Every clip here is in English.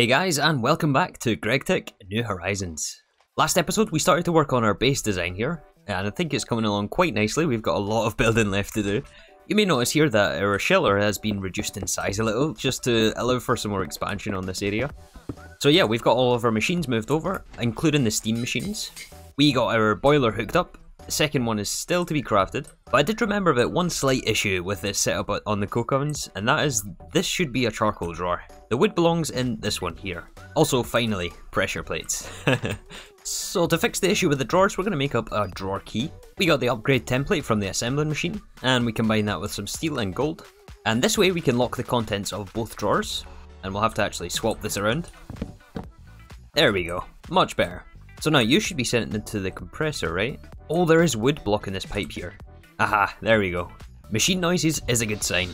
Hey guys, and welcome back to GregTech New Horizons. Last episode we started to work on our base design here, and I think it's coming along quite nicely. We've got a lot of building left to do. You may notice here that our shelter has been reduced in size a little, just to allow for some more expansion on this area. So yeah, we've got all of our machines moved over, including the steam machines. We got our boiler hooked up. The second one is still to be crafted, but I did remember about one slight issue with this setup on the coke ovens, and that is this should be a charcoal drawer. The wood belongs in this one here. Also, finally, pressure plates. So to fix the issue with the drawers, we're going to make up a drawer key. We got the upgrade template from the assembling machine, and we combine that with some steel and gold. And this way we can lock the contents of both drawers, and we'll have to actually swap this around. There we go, much better. So now you should be sent into the compressor, right? Oh, there is wood blocking this pipe here. Aha, there we go. Machine noises is a good sign.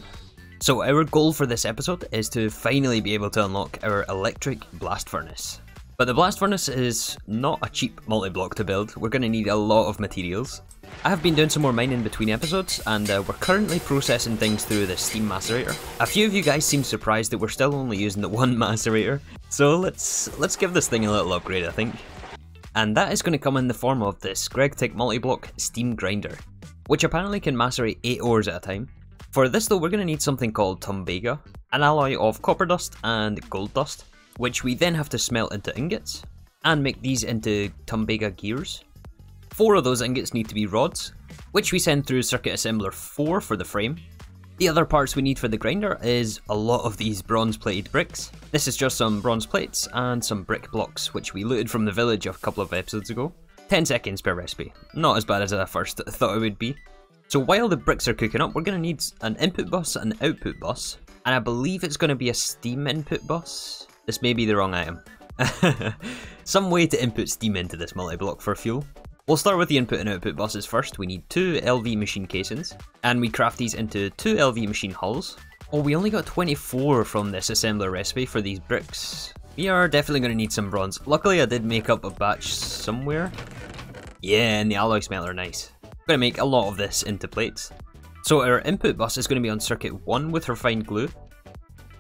So our goal for this episode is to finally be able to unlock our electric blast furnace. But the blast furnace is not a cheap multi-block to build. We're going to need a lot of materials. I have been doing some more mining between episodes, and we're currently processing things through the steam macerator. A few of you guys seem surprised that we're still only using the one macerator, so let's give this thing a little upgrade, I think. And that is going to come in the form of this GregTech Multi-Block Steam Grinder, which apparently can macerate 8 ores at a time. For this though, we're going to need something called Tumbaga, an alloy of copper dust and gold dust, which we then have to smelt into ingots, and make these into Tumbaga gears. 4 of those ingots need to be rods, which we send through Circuit Assembler 4 for the frame. The other parts we need for the grinder is a lot of these bronze plated bricks. This is just some bronze plates and some brick blocks, which we looted from the village a couple of episodes ago. 10 seconds per recipe, not as bad as I first thought it would be. So while the bricks are cooking up, we're going to need an input bus, an output bus, and I believe it's going to be a steam input bus. This may be the wrong item. Some way to input steam into this multi-block for fuel. We'll start with the input and output buses first. We need 2 LV machine casings, and we craft these into 2 LV machine hulls. Oh, we only got 24 from this assembler recipe for these bricks. We are definitely going to need some bronze. Luckily, I did make up a batch somewhere. Yeah, and the alloy smelter, nice. I'm going to make a lot of this into plates. So our input bus is going to be on circuit 1 with refined glue.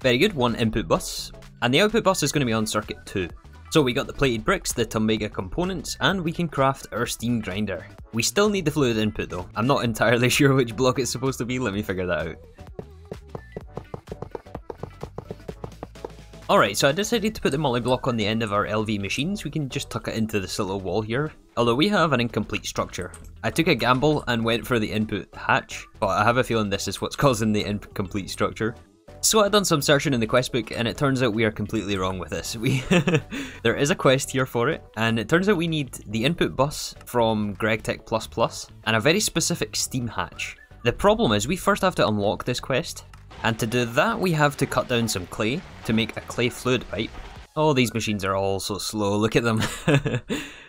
Very good, 1 input bus. And the output bus is going to be on circuit 2. So we got the plated bricks, the Tumbaga components, and we can craft our steam grinder. We still need the fluid input though. I'm not entirely sure which block it's supposed to be, let me figure that out. Alright, so I decided to put the multi-block on the end of our LV machines. We can just tuck it into this little wall here. Although we have an incomplete structure. I took a gamble and went for the input hatch, but I have a feeling this is what's causing the incomplete structure. So I've done some searching in the quest book, and it turns out we are completely wrong with this. There is a quest here for it, and it turns out we need the input bus from GregTech++ and a very specific steam hatch. The problem is we first have to unlock this quest, and to do that we have to cut down some clay to make a clay fluid pipe. Oh, these machines are all so slow, look at them.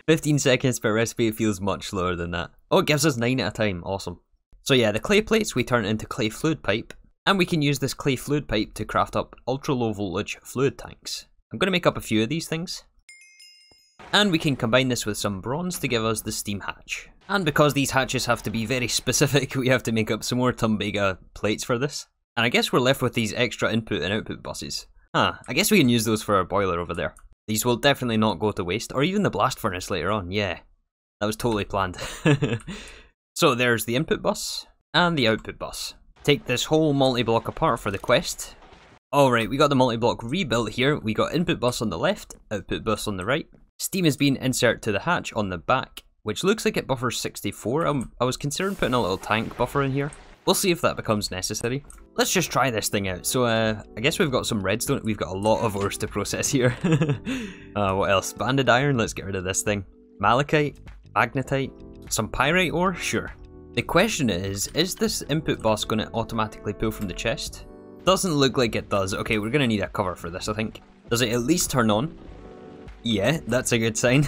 15 seconds per recipe, it feels much slower than that. Oh, it gives us 9 at a time, awesome. So yeah, the clay plates we turn into clay fluid pipe, and we can use this clay fluid pipe to craft up ultra low voltage fluid tanks. I'm going to make up a few of these things. And we can combine this with some bronze to give us the steam hatch. And because these hatches have to be very specific, we have to make up some more Tumbaga plates for this. And I guess we're left with these extra input and output buses. Huh, I guess we can use those for our boiler over there. These will definitely not go to waste, or even the blast furnace later on, yeah. That was totally planned. So there's the input bus, and the output bus. Take this whole multi-block apart for the quest. Alright, we got the multi-block rebuilt here. We got input bus on the left, output bus on the right. Steam is being inserted to the hatch on the back, which looks like it buffers 64. I was considering putting a little tank buffer in here. We'll see if that becomes necessary. Let's just try this thing out. So I guess we've got some redstone. We've got a lot of ores to process here. What else? Banded iron, let's get rid of this thing. Malachite, magnetite, some pyrite ore, sure. The question is this input bus going to automatically pull from the chest? Doesn't look like it does. Okay, we're going to need a cover for this, I think. Does it at least turn on? Yeah, that's a good sign.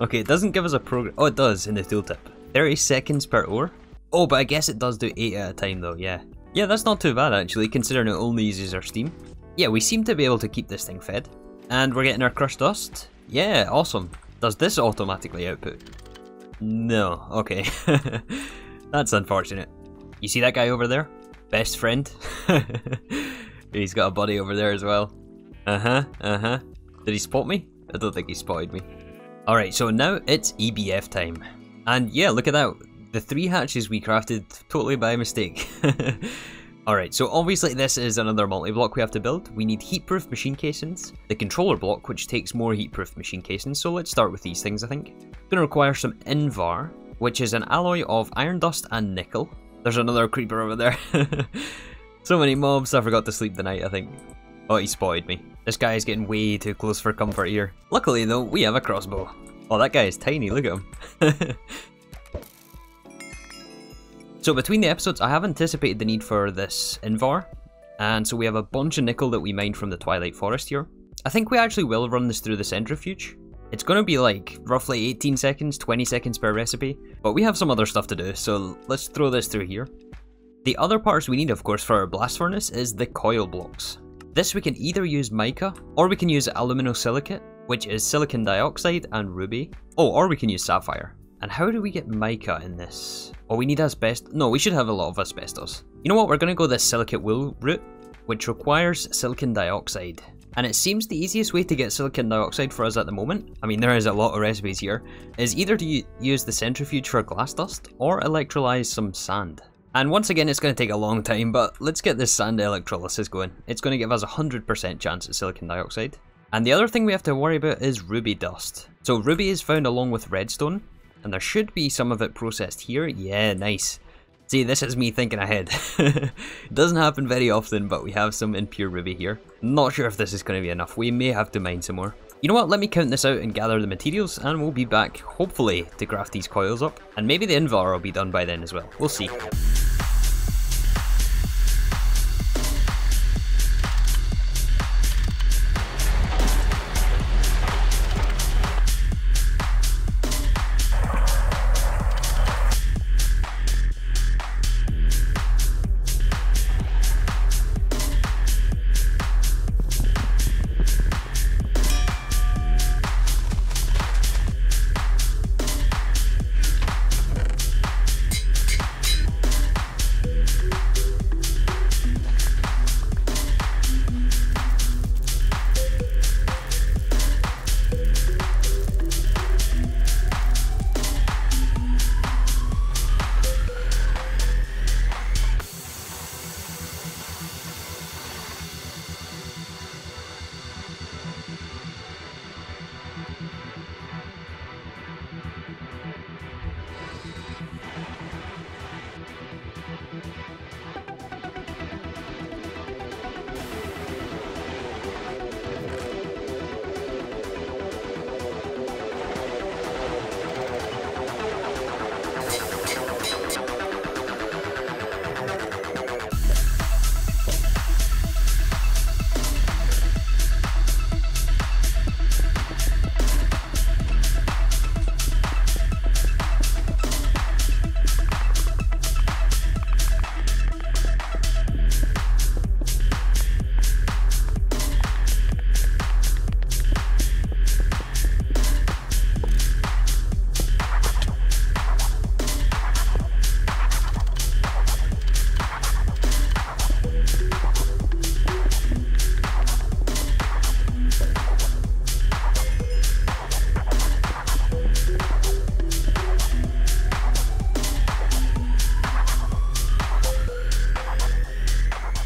Okay, it doesn't give us a progress. Oh, it does in the tooltip. 30 seconds per ore. Oh, but I guess it does do 8 at a time though, yeah. Yeah, that's not too bad actually, considering it only uses our steam. Yeah, we seem to be able to keep this thing fed. And we're getting our crushed dust. Yeah, awesome. Does this automatically output? No, okay. That's unfortunate. You see that guy over there? Best friend? He's got a buddy over there as well. Did he spot me? I don't think he spotted me. Alright, so now it's EBF time. And yeah, look at that. The three hatches we crafted totally by mistake. Alright, so obviously this is another multi-block we have to build. We need heatproof machine casings, the controller block which takes more heatproof machine casings, so let's start with these things I think. It's going to require some Invar, which is an alloy of iron dust and nickel. There's another creeper over there. So many mobs, I forgot to sleep the night I think. Oh, he spotted me. This guy is getting way too close for comfort here. Luckily though, we have a crossbow. Oh, that guy is tiny, look at him. So between the episodes, I have anticipated the need for this Invar, and so we have a bunch of nickel that we mined from the Twilight Forest here. I think we actually will run this through the centrifuge. It's going to be like roughly 18 seconds, 20 seconds per recipe, but we have some other stuff to do, so let's throw this through here. The other parts we need of course for our blast furnace is the coil blocks. This we can either use mica, or we can use alumino silicate, which is silicon dioxide and ruby, or we can use sapphire. And how do we get mica in this? Oh, we need asbestos. No, we should have a lot of asbestos. You know what? We're going to go this silicate wool route, which requires silicon dioxide. And it seems the easiest way to get silicon dioxide for us at the moment, I mean there is a lot of recipes here, is either to use the centrifuge for glass dust or electrolyze some sand. And once again, it's going to take a long time, but let's get this sand electrolysis going. It's going to give us a 100% chance at silicon dioxide. And the other thing we have to worry about is ruby dust. So ruby is found along with redstone. And there should be some of it processed here. Yeah, nice. See, this is me thinking ahead. It doesn't happen very often, but we have some impure ruby here. Not sure if this is going to be enough. We may have to mine some more. You know what? Let me count this out and gather the materials, and we'll be back, hopefully, to craft these coils up. And maybe the Invar will be done by then as well. We'll see.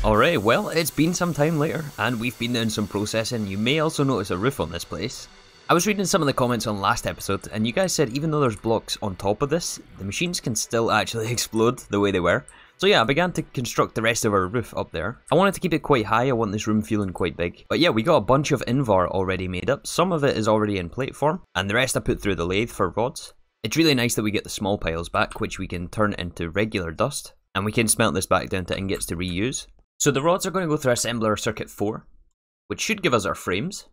Alright, well, it's been some time later, and we've been doing some processing. You may also notice a roof on this place. I was reading some of the comments on last episode, and you guys said even though there's blocks on top of this, the machines can still actually explode the way they were. So yeah, I began to construct the rest of our roof up there. I wanted to keep it quite high, I want this room feeling quite big. But yeah, we got a bunch of Invar already made up, some of it is already in plate form, and the rest I put through the lathe for rods. It's really nice that we get the small piles back, which we can turn into regular dust, and we can smelt this back down to ingots to reuse. So the rods are going to go through assembler circuit 4, which should give us our frames.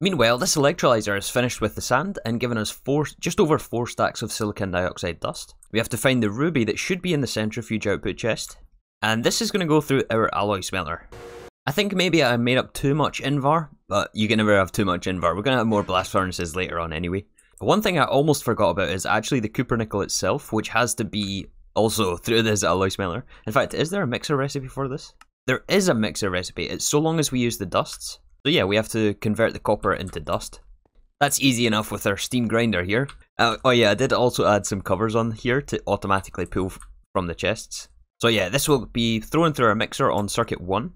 Meanwhile, this electrolyzer is finished with the sand and given us just over four stacks of silicon dioxide dust. We have to find the ruby that should be in the centrifuge output chest, and this is going to go through our alloy smelter. I think maybe I made up too much Invar, but you can never have too much Invar. We're going to have more blast furnaces later on anyway. One thing I almost forgot about is actually the cupronickel itself, which has to be also through this alloy smelter. In fact, is there a mixer recipe for this? There is a mixer recipe, it's so long as we use the dusts. So yeah, we have to convert the copper into dust. That's easy enough with our steam grinder here. Oh yeah, I did also add some covers on here to automatically pull from the chests. So yeah, this will be thrown through our mixer on circuit 1.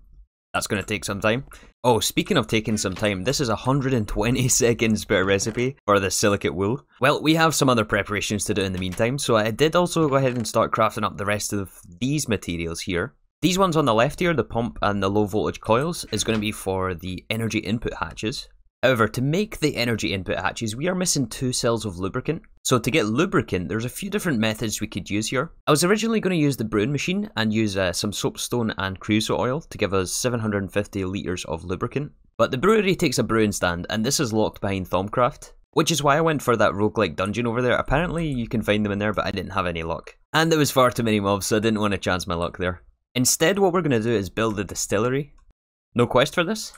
That's going to take some time. Oh, speaking of taking some time, this is 120 seconds per recipe for the silicate wool. Well, we have some other preparations to do in the meantime, so I did also go ahead and start crafting up the rest of these materials here. These ones on the left here, the pump and the low voltage coils, is going to be for the energy input hatches. However, to make the energy input hatches, we are missing 2 cells of lubricant. So to get lubricant, there's a few different methods we could use here. I was originally going to use the brewing machine and use some soapstone and creosote oil to give us 750 litres of lubricant. But the brewery takes a brewing stand, and this is locked behind Thombcraft, which is why I went for that roguelike dungeon over there. Apparently you can find them in there, but I didn't have any luck. And there was far too many mobs, so I didn't want to chance my luck there. Instead, what we're going to do is build a distillery. No quest for this?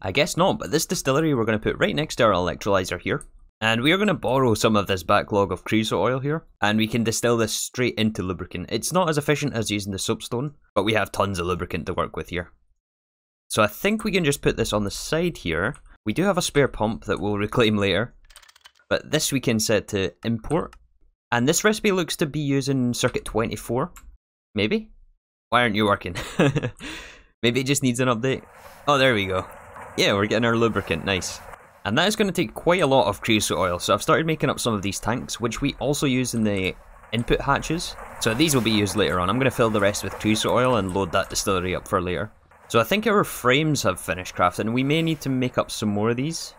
I guess not, but this distillery we're going to put right next to our electrolyzer here. And we are going to borrow some of this backlog of creosote oil here, and we can distill this straight into lubricant. It's not as efficient as using the soapstone, but we have tons of lubricant to work with here. So I think we can just put this on the side here. We do have a spare pump that we'll reclaim later, but this we can set to import. And this recipe looks to be using circuit 24, maybe? Why aren't you working? Maybe it just needs an update. Oh, there we go. Yeah, we're getting our lubricant, nice. And that is going to take quite a lot of creosote oil, so I've started making up some of these tanks, which we also use in the input hatches. So these will be used later on. I'm going to fill the rest with creosote oil and load that distillery up for later. So I think our frames have finished crafting, and we may need to make up some more of these.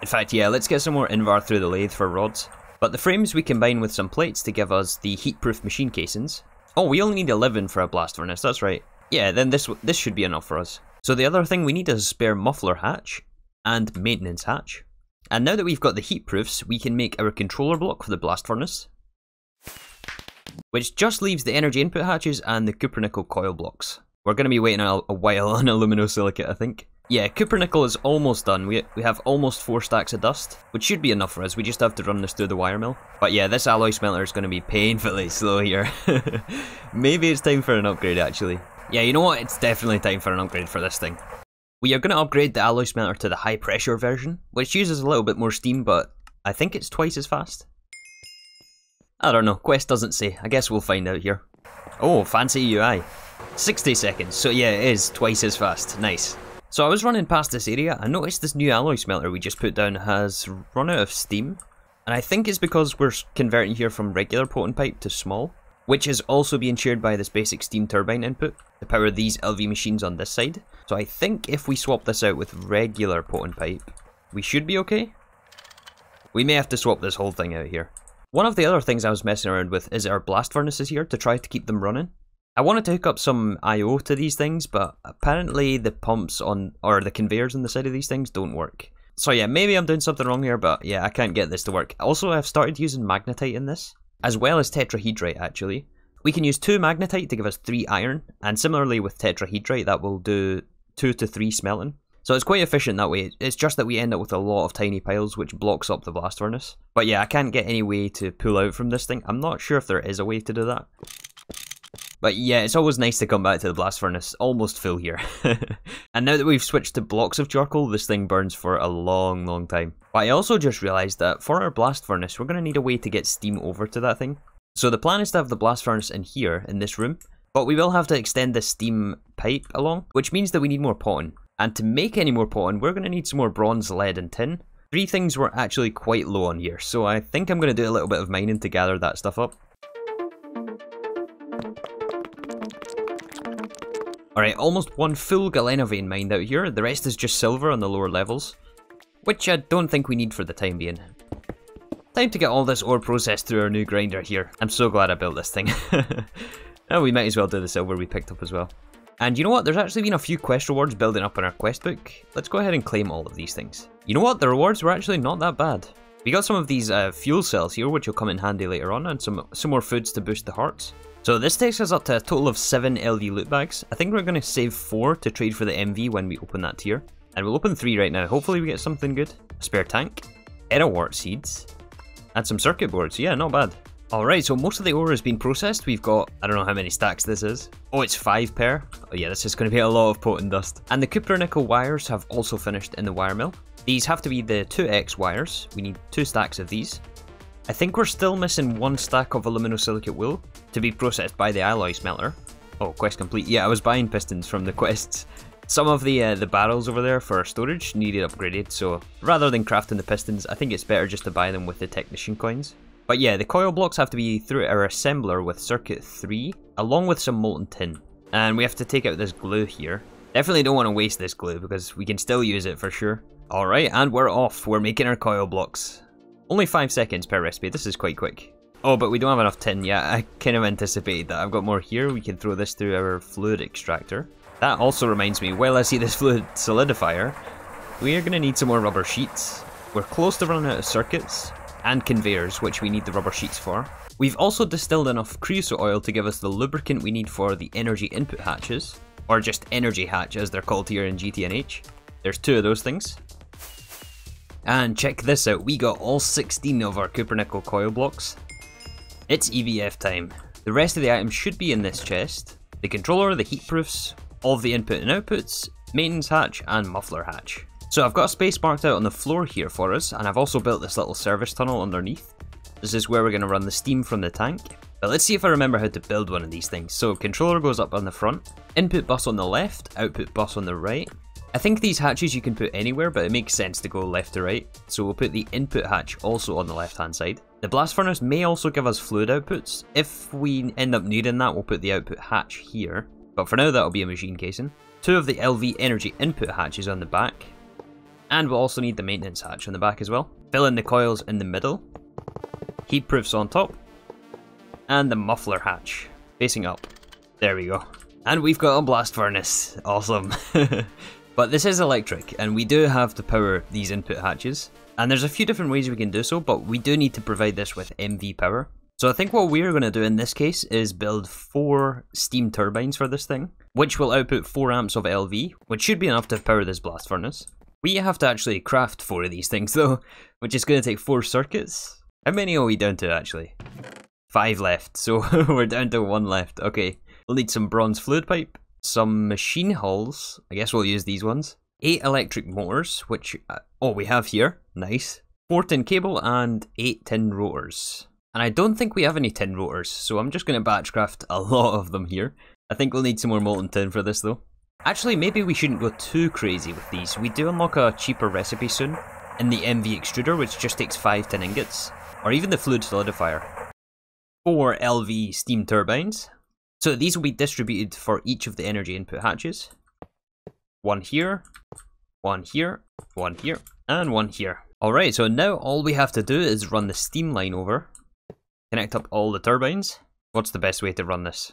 In fact, yeah, let's get some more Invar through the lathe for rods. But the frames we combine with some plates to give us the heatproof machine casings. Oh, we only need 11 for a blast furnace, that's right. Yeah, then this should be enough for us. So the other thing we need is a spare muffler hatch and maintenance hatch. And now that we've got the heat proofs, we can make our controller block for the blast furnace, which just leaves the energy input hatches and the cupronickel coil blocks. We're going to be waiting a while on alumino silicate, I think. Yeah, cupronickel is almost done. We have almost 4 stacks of dust, which should be enough for us. We just have to run this through the wire mill. But yeah, this alloy smelter is going to be painfully slow here. Maybe it's time for an upgrade, actually. Yeah, you know what? It's definitely time for an upgrade for this thing. We are going to upgrade the alloy smelter to the high pressure version, which uses a little bit more steam, but I think it's twice as fast. I don't know, quest doesn't say. I guess we'll find out here. Oh, fancy UI. 60 seconds, so yeah, it is twice as fast. Nice. So I was running past this area, I noticed this new alloy smelter we just put down has run out of steam. And I think it's because we're converting here from regular potent pipe to small, which is also being shared by this basic steam turbine input to power these LV machines on this side. So I think if we swap this out with regular potent pipe, we should be okay. We may have to swap this whole thing out here. One of the other things I was messing around with is our blast furnaces here to try to keep them running. I wanted to hook up some I/O to these things, but apparently the pumps on, or the conveyors on the side of these things don't work. So yeah, maybe I'm doing something wrong here, but yeah, I can't get this to work. Also, I've started using magnetite in this, as well as tetrahedrite actually. We can use 2 magnetite to give us 3 iron, and similarly with tetrahedrite that will do 2 to 3 smelting. So it's quite efficient that way, it's just that we end up with a lot of tiny piles which blocks up the blast furnace. But yeah, I can't get any way to pull out from this thing, I'm not sure if there is a way to do that. But yeah, it's always nice to come back to the blast furnace, almost full here. And now that we've switched to blocks of charcoal, this thing burns for a long time. But I also just realised that for our blast furnace, we're going to need a way to get steam over to that thing. So the plan is to have the blast furnace in here, in this room, but we will have to extend this steam pipe along, which means that we need more potting. And to make any more potting, we're going to need some more bronze, lead and tin. 3 things we're actually quite low on here, so I think I'm going to do a little bit of mining to gather that stuff up. Alright, almost 1 full galena vein mined out here, the rest is just silver on the lower levels, which I don't think we need for the time being. Time to get all this ore processed through our new grinder here. I'm so glad I built this thing. Oh, we might as well do the silver we picked up as well. And you know what, there's actually been a few quest rewards building up in our quest book. Let's go ahead and claim all of these things. You know what, the rewards were actually not that bad. We got some of these fuel cells here, which will come in handy later on, and some more foods to boost the hearts. So this takes us up to a total of 7 LV loot bags. I think we're going to save 4 to trade for the MV when we open that tier. And we'll open 3 right now, hopefully we get something good. A spare tank, edawort seeds, and some circuit boards, yeah, not bad. Alright, so most of the ore has been processed. We've got, I don't know how many stacks this is. Oh, it's 5 pair. Oh yeah, this is going to be a lot of pot and dust. And the cupronickel wires have also finished in the wire mill. These have to be the 2X wires. We need 2 stacks of these. I think we're still missing 1 stack of alumino silicate wool to be processed by the alloy smelter. Oh, quest complete. Yeah, I was buying pistons from the quests. Some of the barrels over there for storage needed upgraded, so rather than crafting the pistons, I think it's better just to buy them with the technician coins. But yeah, the coil blocks have to be through our assembler with circuit 3, along with some molten tin. And we have to take out this glue here. Definitely don't want to waste this glue because we can still use it for sure. Alright, and we're off. We're making our coil blocks. Only 5 seconds per recipe, this is quite quick. Oh, but we don't have enough tin yet. I kind of anticipated that. I've got more here. We can throw this through our fluid extractor. That also reminds me, while I see this fluid solidifier, we are going to need some more rubber sheets. We're close to running out of circuits and conveyors, which we need the rubber sheets for. We've also distilled enough creosote oil to give us the lubricant we need for the energy input hatches, or just energy hatch as they're called here in GTNH. There's 2 of those things. And check this out, we got all 16 of our cupronickel coil blocks. It's EVF time. The rest of the items should be in this chest. The controller, the heat proofs, all of the input and outputs, maintenance hatch and muffler hatch. So I've got a space marked out on the floor here for us, and I've also built this little service tunnel underneath. This is where we're going to run the steam from the tank. But let's see if I remember how to build one of these things. So controller goes up on the front, input bus on the left, output bus on the right. I think these hatches you can put anywhere, but it makes sense to go left to right, so we'll put the input hatch also on the left hand side. The blast furnace may also give us fluid outputs. If we end up needing that, we'll put the output hatch here, but for now that'll be a machine casing. 2 of the LV energy input hatches on the back, and we'll also need the maintenance hatch on the back as well. Fill in the coils in the middle, heat proofs on top, and the muffler hatch facing up. There we go. And we've got a blast furnace. Awesome. But this is electric, and we do have to power these input hatches. And there's a few different ways we can do so, but we do need to provide this with MV power. So I think what we're going to do in this case is build 4 steam turbines for this thing, which will output 4 amps of LV, which should be enough to power this blast furnace. We have to actually craft 4 of these things though, which is going to take 4 circuits. How many are we down to actually? 5 left, so we're down to 1 left. Okay, we'll need some bronze fluid pipe. Some machine hulls, I guess we'll use these ones. 8 electric motors, which, we have here, nice. 4 tin cable and 8 tin rotors. And I don't think we have any tin rotors, so I'm just going to batchcraft a lot of them here. I think we'll need some more molten tin for this though. Actually, maybe we shouldn't go too crazy with these. We do unlock a cheaper recipe soon in the MV extruder, which just takes 5 tin ingots, or even the fluid solidifier. 4 LV steam turbines. So these will be distributed for each of the energy input hatches. 1 here, 1 here, 1 here, and 1 here. Alright, so now all we have to do is run the steam line over. Connect up all the turbines. What's the best way to run this?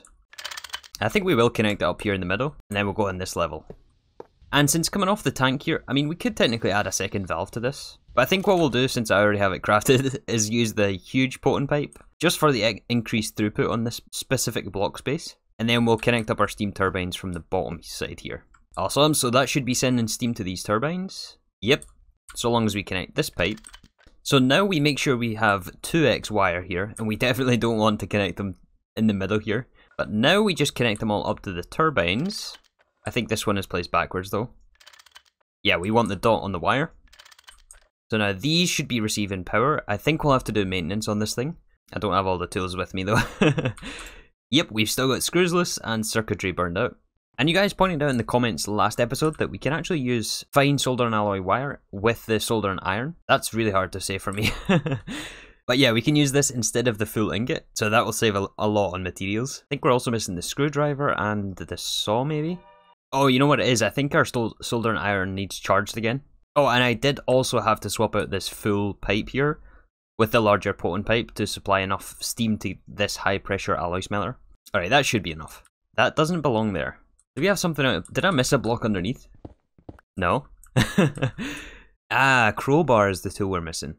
I think we will connect it up here in the middle, and then we'll go on this level. And since coming off the tank here, I mean, we could technically add a second valve to this. But I think what we'll do, since I already have it crafted, is use the huge potent pipe, just for the increased throughput on this specific block space. And then we'll connect up our steam turbines from the bottom side here. Awesome, so that should be sending steam to these turbines. Yep, so long as we connect this pipe. So now we make sure we have 2X wire here, and we definitely don't want to connect them in the middle here. But now we just connect them all up to the turbines. I think this one is placed backwards though. Yeah, we want the dot on the wire. So now these should be receiving power. I think we'll have to do maintenance on this thing. I don't have all the tools with me though. Yep, we've still got screws loose and circuitry burned out. And you guys pointed out in the comments last episode that we can actually use fine solder and alloy wire with the solder and iron. That's really hard to say for me. But yeah, we can use this instead of the full ingot, so that will save a lot on materials. I think we're also missing the screwdriver and the saw maybe? Oh, you know what it is? I think our solder and iron needs charged again. Oh, and I did also have to swap out this full pipe here with the larger potent pipe to supply enough steam to this high pressure alloy smelter. Alright, that should be enough. That doesn't belong there. Do we have something out? Did I miss a block underneath? No? Crowbar is the tool we're missing.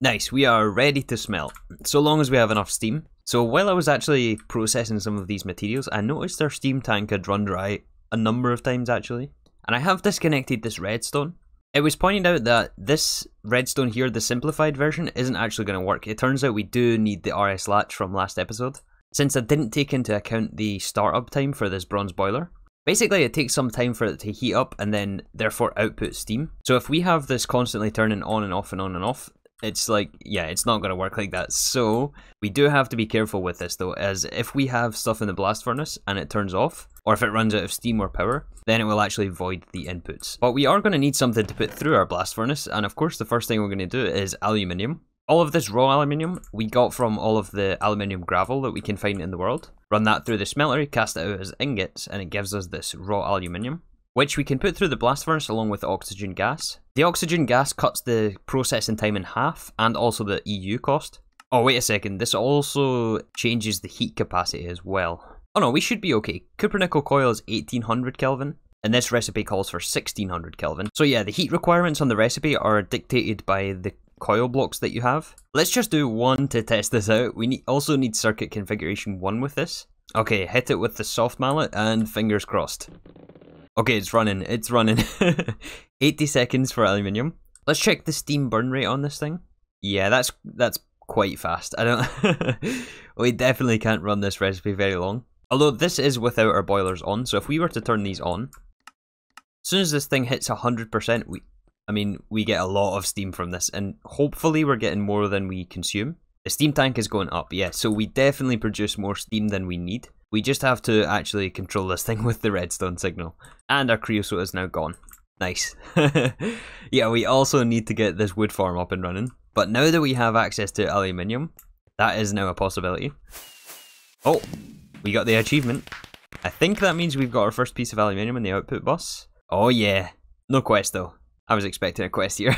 Nice, we are ready to smelt, so long as we have enough steam. So while I was actually processing some of these materials, I noticed our steam tank had run dry a number of times actually. And I have disconnected this redstone, It was pointed out that this redstone here, the simplified version, isn't actually going to work. It turns out we do need the RS latch from last episode, since I didn't take into account the startup time for this bronze boiler. Basically, it takes some time for it to heat up and then therefore output steam. So if we have this constantly turning on and off and on and off, it's like, yeah, it's not going to work like that. So we do have to be careful with this though, as if we have stuff in the blast furnace and it turns off, or if it runs out of steam or power, then it will actually void the inputs. But we are going to need something to put through our blast furnace, and of course the first thing we're going to do is aluminium. All of this raw aluminium we got from all of the aluminium gravel that we can find in the world. Run that through the smelter, cast it out as ingots, and it gives us this raw aluminium, which we can put through the blast furnace along with oxygen gas. The oxygen gas cuts the processing time in half, and also the EU cost. Oh wait a second, this also changes the heat capacity as well. Oh no, we should be okay. Cupronickel coil is 1800 Kelvin, and this recipe calls for 1600 Kelvin. So yeah, the heat requirements on the recipe are dictated by the coil blocks that you have. Let's just do one to test this out. We also need circuit configuration 1 with this. Okay, hit it with the soft mallet and fingers crossed. Okay, it's running, it's running. 80 seconds for aluminium. Let's check the steam burn rate on this thing. Yeah, that's quite fast. I don't we definitely can't run this recipe very long. Although this is without our boilers on, so if we were to turn these on, as soon as this thing hits 100%, we get a lot of steam from this, and hopefully we're getting more than we consume. The steam tank is going up, yeah, so we definitely produce more steam than we need. We just have to actually control this thing with the redstone signal. And our creosote is now gone. Nice. Yeah, we also need to get this wood farm up and running. But now that we have access to aluminium, that is now a possibility. Oh, we got the achievement. I think that means we've got our first piece of aluminium in the output bus. Oh yeah, no quest though. I was expecting a quest here.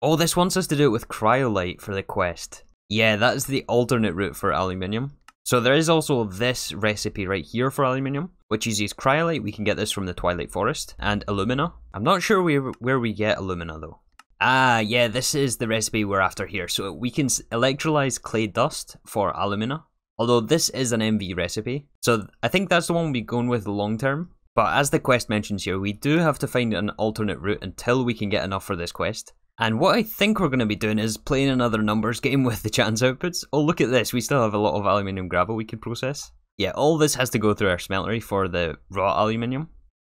Oh, this wants us to do it with cryolite for the quest. Yeah, that's the alternate route for aluminium. So there is also this recipe right here for aluminium, which uses cryolite. We can get this from the Twilight Forest, and alumina. I'm not sure where we get alumina though. Ah, yeah, this is the recipe we're after here. So we can electrolyze clay dust for alumina, although this is an MV recipe. So I think that's the one we'll be going with long term. But as the quest mentions here, we do have to find an alternate route until we can get enough for this quest. And what I think we're going to be doing is playing another numbers game with the chance outputs. Oh, look at this, we still have a lot of aluminium gravel we can process. Yeah, all this has to go through our smeltery for the raw aluminium.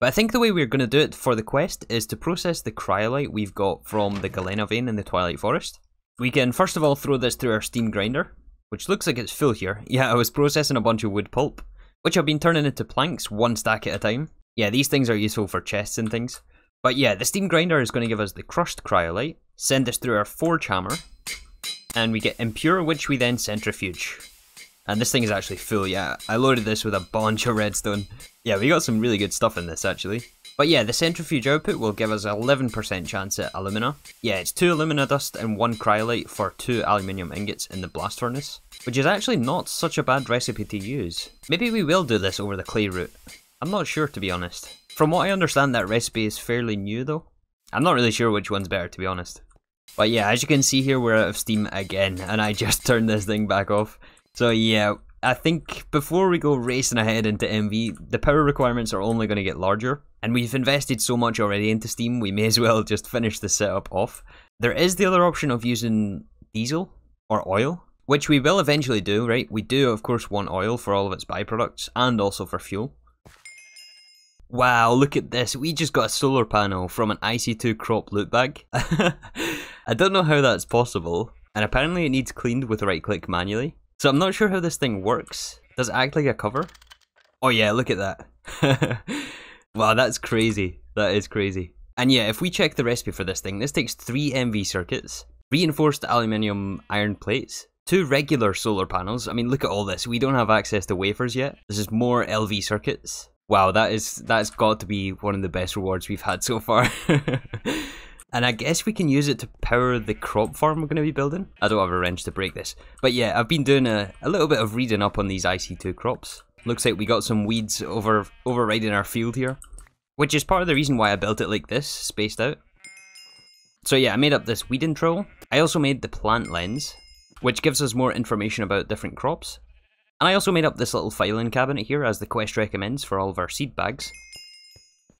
But I think the way we're going to do it for the quest is to process the cryolite we've got from the Galena vein in the Twilight Forest. We can first of all throw this through our steam grinder, which looks like it's full here. Yeah, I was processing a bunch of wood pulp, which I've been turning into planks, one stack at a time. Yeah, these things are useful for chests and things. But yeah, the steam grinder is going to give us the crushed cryolite, send this through our forge hammer, and we get impure, which we then centrifuge. And this thing is actually full, yeah. I loaded this with a bunch of redstone. Yeah, we got some really good stuff in this, actually. But yeah, the centrifuge output will give us 11% chance at alumina. Yeah, it's 2 alumina dust and 1 cryolite for 2 aluminium ingots in the blast furnace, which is actually not such a bad recipe to use. Maybe we will do this over the clay route. I'm not sure, to be honest. From what I understand, that recipe is fairly new though. I'm not really sure which one's better, to be honest. But yeah, as you can see here, we're out of steam again, and I just turned this thing back off. So yeah, I think before we go racing ahead into MV, the power requirements are only going to get larger, and we've invested so much already into steam, we may as well just finish the setup off. There is the other option of using diesel or oil, which we will eventually do, right? We do, of course, want oil for all of its byproducts and also for fuel. Wow, look at this, we just got a solar panel from an IC2 crop loot bag. I don't know how that's possible, and apparently it needs cleaned with right click manually. So I'm not sure how this thing works. Does it act like a cover? Oh yeah, look at that. Wow, that's crazy. That is crazy. And yeah, if we check the recipe for this thing, this takes 3 MV circuits, reinforced aluminium iron plates, 2 regular solar panels. I mean, look at all this, we don't have access to wafers yet. This is more LV circuits. Wow, that's got to be one of the best rewards we've had so far. And I guess we can use it to power the crop farm we're going to be building. I don't have a wrench to break this. But yeah, I've been doing a little bit of reading up on these IC2 crops. Looks like we got some weeds overriding our field here, which is part of the reason why I built it like this, spaced out. So yeah, I made up this weed intro. I also made the plant lens, which gives us more information about different crops. And I also made up this little filing cabinet here, as the quest recommends, for all of our seed bags.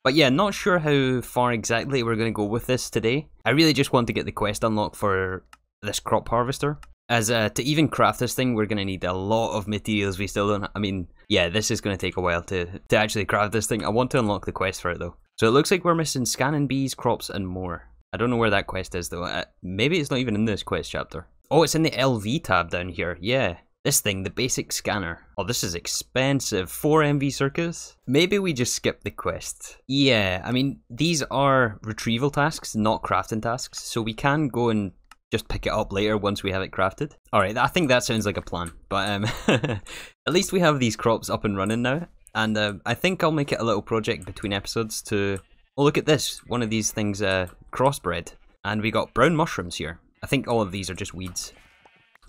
But yeah, not sure how far exactly we're going to go with this today. I really just want to get the quest unlocked for this crop harvester. As to even craft this thing, we're going to need a lot of materials we still don't. I mean, yeah, this is going to take a while to actually craft this thing. I want to unlock the quest for it though. So it looks like we're missing scanning bees, crops and more. I don't know where that quest is though. Maybe it's not even in this quest chapter. Oh, it's in the LV tab down here, yeah. This thing, the basic scanner. Oh, this is expensive. 4 MV circuits? Maybe we just skip the quest. Yeah, I mean, these are retrieval tasks, not crafting tasks, so we can go and just pick it up later once we have it crafted. Alright, I think that sounds like a plan, but at least we have these crops up and running now, and I think I'll make it a little project between episodes to... Oh, look at this. One of these things crossbred, and we got brown mushrooms here. I think all of these are just weeds.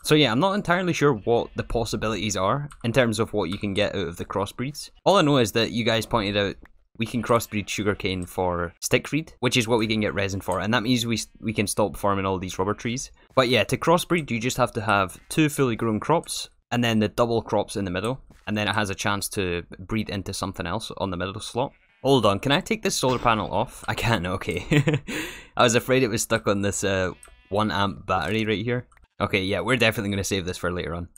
So yeah, I'm not entirely sure what the possibilities are in terms of what you can get out of the crossbreeds. All I know is that you guys pointed out we can crossbreed sugarcane for stickweed, which is what we can get resin for, and that means we can stop farming all these rubber trees. But yeah, to crossbreed you just have to have 2 fully grown crops, and then the double crops in the middle, and then it has a chance to breed into something else on the middle slot. Hold on, can I take this solar panel off? I can, okay. I was afraid it was stuck on this 1 amp battery right here. Okay, yeah, we're definitely going to save this for later on.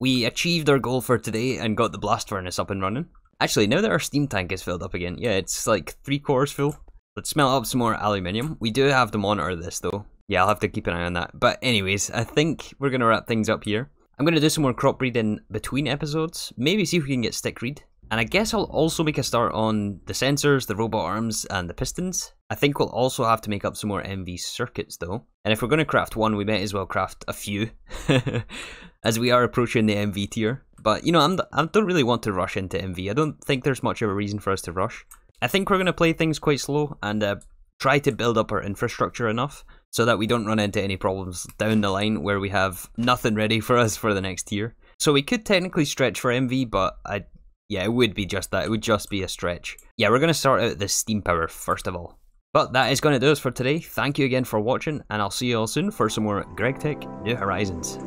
We achieved our goal for today and got the blast furnace up and running. Actually, now that our steam tank is filled up again, yeah, it's like 3/4 full. Let's smelt up some more aluminium. We do have to monitor this though. Yeah, I'll have to keep an eye on that. But anyways, I think we're going to wrap things up here. I'm going to do some more crop breeding between episodes. Maybe see if we can get stickweed. And I guess I'll also make a start on the sensors, the robot arms, and the pistons. I think we'll also have to make up some more MV circuits though. And if we're going to craft one, we might as well craft a few. As we are approaching the MV tier. But you know, I don't really want to rush into MV. I don't think there's much of a reason for us to rush. I think we're going to play things quite slow and try to build up our infrastructure enough so that we don't run into any problems down the line where we have nothing ready for us for the next tier. So we could technically stretch for MV, but yeah, it would be just that. It would just be a stretch. Yeah, we're going to start out this steam power first of all. But that is going to do us for today. Thank you again for watching, and I'll see you all soon for some more GregTech New Horizons.